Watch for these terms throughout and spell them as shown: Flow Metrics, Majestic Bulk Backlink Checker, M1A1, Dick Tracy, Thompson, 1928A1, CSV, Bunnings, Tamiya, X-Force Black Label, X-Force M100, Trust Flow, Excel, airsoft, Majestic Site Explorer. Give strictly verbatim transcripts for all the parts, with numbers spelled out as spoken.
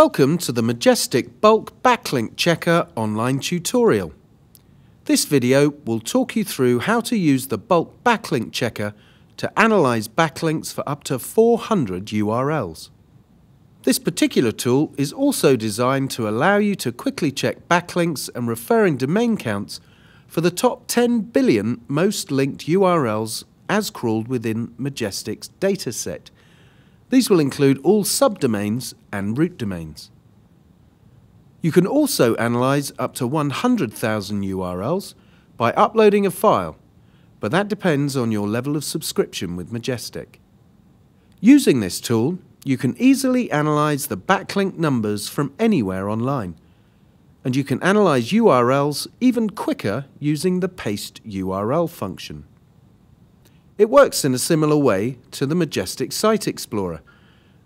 Welcome to the Majestic Bulk Backlink Checker online tutorial. This video will talk you through how to use the Bulk Backlink Checker to analyze backlinks for up to four hundred U R Ls. This particular tool is also designed to allow you to quickly check backlinks and referring domain counts for the top ten billion most linked U R Ls as crawled within Majestic's dataset. These will include all subdomains and root domains. You can also analyze up to one hundred thousand U R Ls by uploading a file, but that depends on your level of subscription with Majestic. Using this tool, you can easily analyze the backlink numbers from anywhere online, and you can analyze U R Ls even quicker using the paste U R L function. It works in a similar way to the Majestic Site Explorer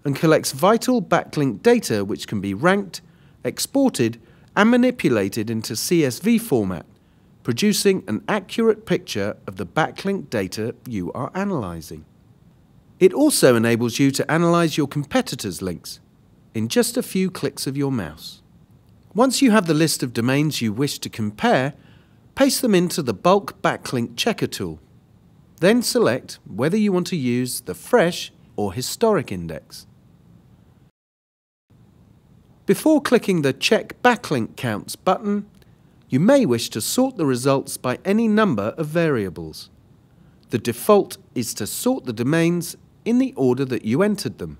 and collects vital backlink data which can be ranked, exported and manipulated into C S V format, producing an accurate picture of the backlink data you are analyzing. It also enables you to analyze your competitors' links in just a few clicks of your mouse. Once you have the list of domains you wish to compare, paste them into the Bulk Backlink Checker tool. Then select whether you want to use the Fresh or Historic index. Before clicking the Check Backlink Counts button, you may wish to sort the results by any number of variables. The default is to sort the domains in the order that you entered them.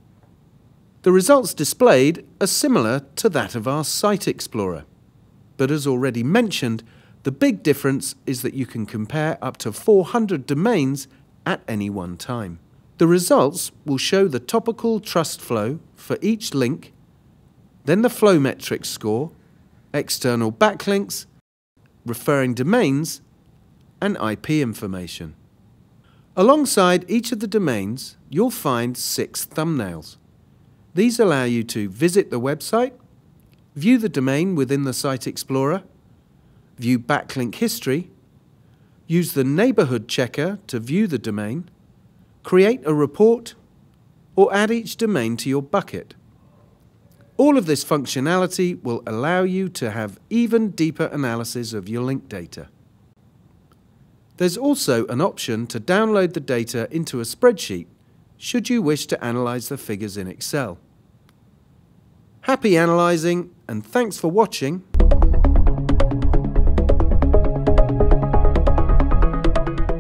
The results displayed are similar to that of our Site Explorer, but as already mentioned, the big difference is that you can compare up to four hundred domains at any one time. The results will show the topical trust flow for each link, then the Flow Metrics score, external backlinks, referring domains, and I P information. Alongside each of the domains, you'll find six thumbnails. These allow you to visit the website, view the domain within the Site Explorer, view backlink history, use the neighborhood checker to view the domain, create a report, or add each domain to your bucket. All of this functionality will allow you to have even deeper analysis of your link data. There's also an option to download the data into a spreadsheet should you wish to analyze the figures in Excel. Happy analyzing, and thanks for watching.